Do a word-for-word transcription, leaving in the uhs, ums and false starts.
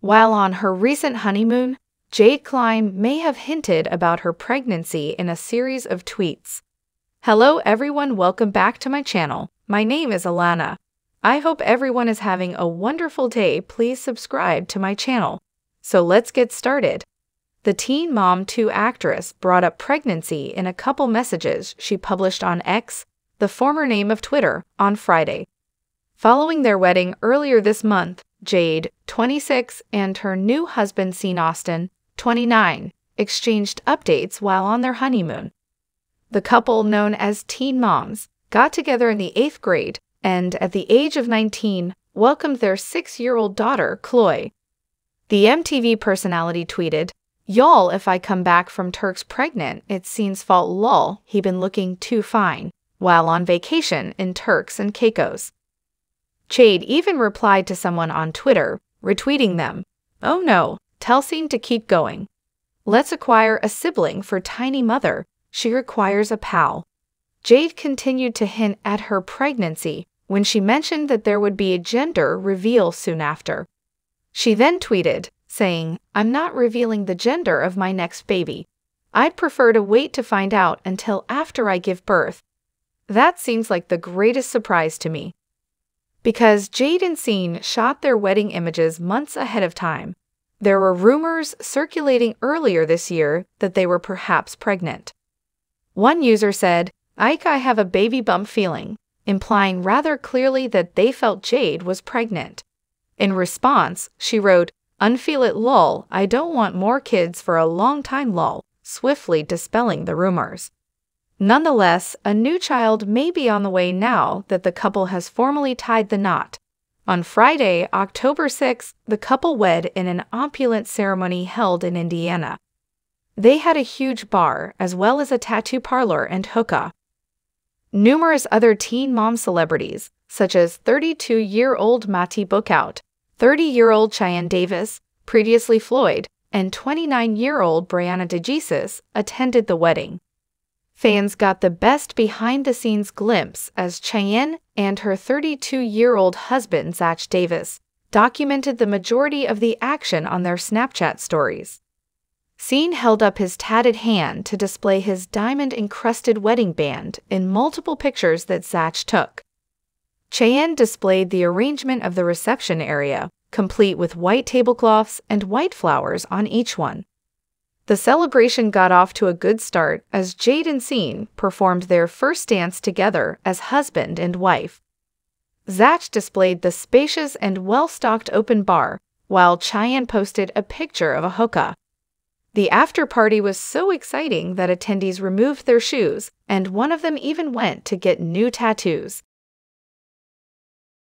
While on her recent honeymoon, Jade Cline may have hinted about her pregnancy in a series of tweets. Hello everyone, welcome back to my channel. My name is Alana. I hope everyone is having a wonderful day. Please subscribe to my channel. So let's get started. The Teen Mom two actress brought up pregnancy in a couple messages she published on X, the former name of Twitter, on Friday. Following their wedding earlier this month, Jade, twenty-six, and her new husband Sean Austin, twenty-nine, exchanged updates while on their honeymoon. The couple, known as Teen Moms, got together in the eighth grade and, at the age of nineteen, welcomed their six-year-old daughter, Chloe. The M T V personality tweeted, "Y'all, if I come back from Turks pregnant, it's Sean's fault lol, he been looking too fine," while on vacation in Turks and Caicos. Jade even replied to someone on Twitter, retweeting them, "Oh no, tell Sean to keep going. Let's acquire a sibling for tiny mother, she requires a pal." Jade continued to hint at her pregnancy when she mentioned that there would be a gender reveal soon after. She then tweeted, saying, "I'm not revealing the gender of my next baby. I'd prefer to wait to find out until after I give birth. That seems like the greatest surprise to me." Because Jade and Sean shot their wedding images months ahead of time, there were rumors circulating earlier this year that they were perhaps pregnant. One user said, "Ike, I have a baby bump feeling," implying rather clearly that they felt Jade was pregnant. In response, she wrote, "Unfeel it lol, I don't want more kids for a long time lol," swiftly dispelling the rumors. Nonetheless, a new child may be on the way now that the couple has formally tied the knot. On Friday, October sixth, the couple wed in an opulent ceremony held in Indiana. They had a huge bar, as well as a tattoo parlor and hookah. Numerous other Teen Mom celebrities, such as thirty-two-year-old Mattie Bookout, thirty-year-old Cheyenne Davis, previously Floyd, and twenty-nine-year-old Brianna DeJesus, attended the wedding. Fans got the best behind-the-scenes glimpse as Cheyenne and her thirty-two-year-old husband Zach Davis documented the majority of the action on their Snapchat stories. Sean held up his tatted hand to display his diamond-encrusted wedding band in multiple pictures that Zach took. Cheyenne displayed the arrangement of the reception area, complete with white tablecloths and white flowers on each one. The celebration got off to a good start as Jade and Sean performed their first dance together as husband and wife. Zach displayed the spacious and well-stocked open bar, while Cheyenne posted a picture of a hookah. The after-party was so exciting that attendees removed their shoes, and one of them even went to get new tattoos.